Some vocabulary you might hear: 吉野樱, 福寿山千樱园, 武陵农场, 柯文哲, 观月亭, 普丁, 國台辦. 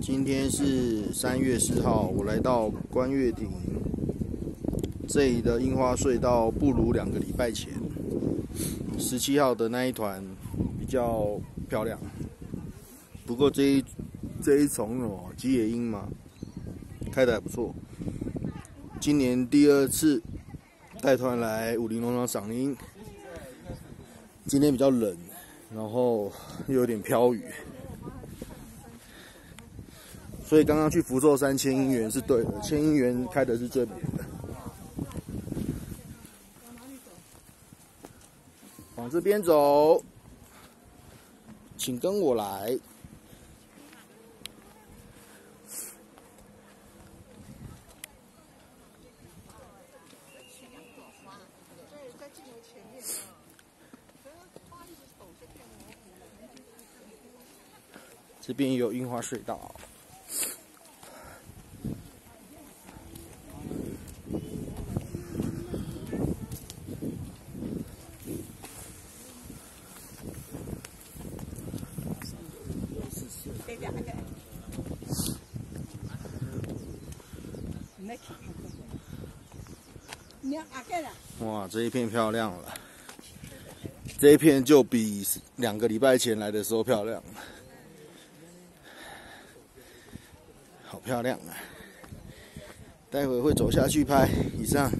今天是3月4号，我来到观月亭这里的樱花隧道，不如2个礼拜前17号的那一团比较漂亮。不过这一丛哦，吉野樱嘛，开得还不错。今年第2次带团来武陵农场赏樱，今天比较冷，然后又有点飘雨。 所以刚刚去福寿山千樱园是对的，千樱园开的是最美的。往这边走，请跟我来。这边有樱花隧道。 哇，这一片漂亮了，这一片就比2个礼拜前来的时候漂亮了，好漂亮啊！待会会走下去拍以上。